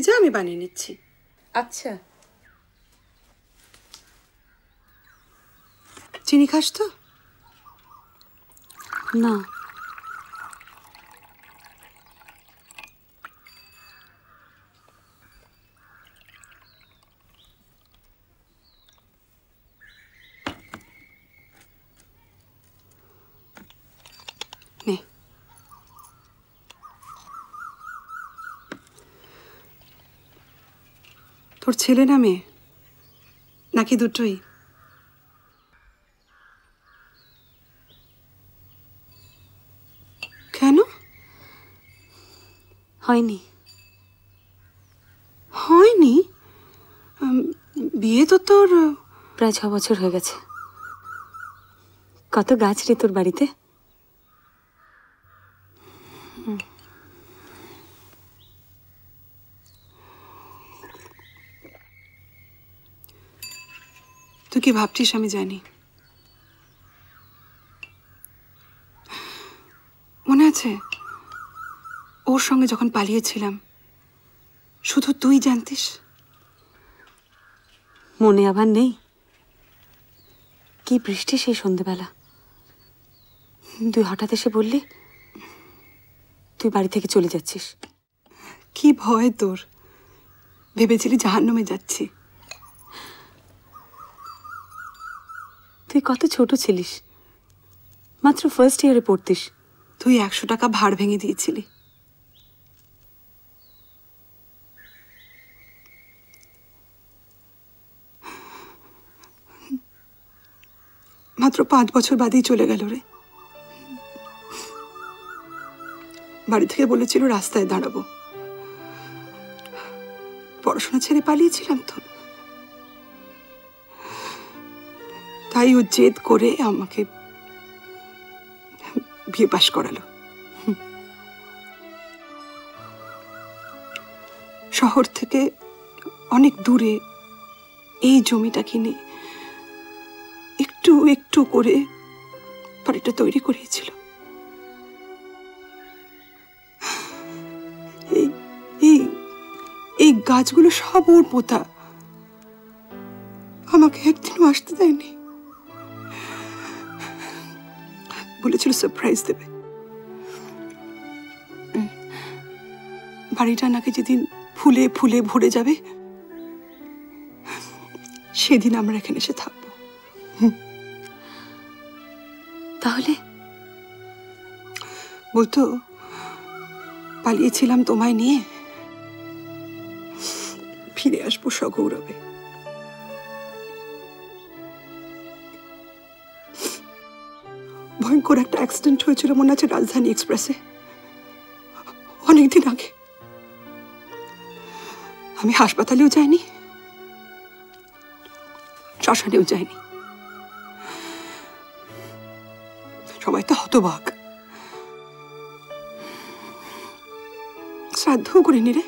Pizza আমি বানিয়ে নিচ্ছি। আচ্ছা, চিনি খাস তো? না। তোর ছেলে না মেয়ে, নাকি দুটোই? কেন হয়নি? হয়নি? বিয়ে তো তোর প্রায় 6 বছর হয়ে গেছে। কত গাছ রে তোর বাড়িতে। তুই কি ভাবছিস আমি জানি। মনে আছে ওর সঙ্গে যখন পালিয়েছিলাম শুধু তুই জানতিস? মনে আবার নেই? কি বৃষ্টি সেই সন্ধ্যেবেলা। তুই হঠাৎ এসে বললি তুই বাড়ি থেকে চলে যাচ্ছিস। কি ভয় তোর, ভেবেছিলি জাহান্নামে যাচ্ছি। তুই কত ছোট ছিলিস, মাত্র ফার্স্ট ইয়ারে পড়তিস। তুই 100 টাকা ভাড় ভেঙে দিয়েছিলি। মাত্র 5 বছর বাদেই চলে গেল রে। বাড়ি থেকে বলেছিল রাস্তায় দাঁড়াবো। পড়াশোনা ছেড়ে পালিয়েছিলাম তো, তাই ও জেদ করে আমাকে বিয়ে পাশ করালো। শহর থেকে অনেক দূরে এই জমিটা কিনে একটু একটু করে বাড়িটা তৈরি করিয়েছিল। এই গাছগুলো সব ওর পোতা, আমাকে একদিনও আসতে দেয়নি। বলেছিল সারপ্রাইজ দেবে। বাড়িটা নাকি যেদিন ফুলে ফুলে ভরে যাবে সেদিন আমরা এখানে এসে থাকবো। তাহলে বলতো পালিয়েছিলাম তোমায় নিয়ে, ফিরে আসবো সগৌরবে। ভয়ঙ্কর একটা অ্যাক্সিডেন্ট হয়েছিল মনে আছে, রাজধানী এক্সপ্রেসে, অনেকদিন আগে। আমি হাসপাতালেও যাইনি, শ্মশানেও যাইনি। সবাই তো হতবাক। শ্রাদ্ধও করিনি রে।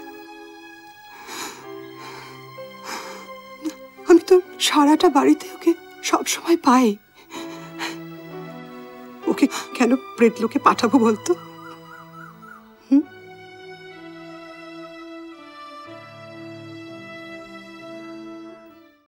আমি তো সারাটা বাড়িতে ওকে সবসময় পাই। কেন প্রেতলোকে পাঠাবো বলতো?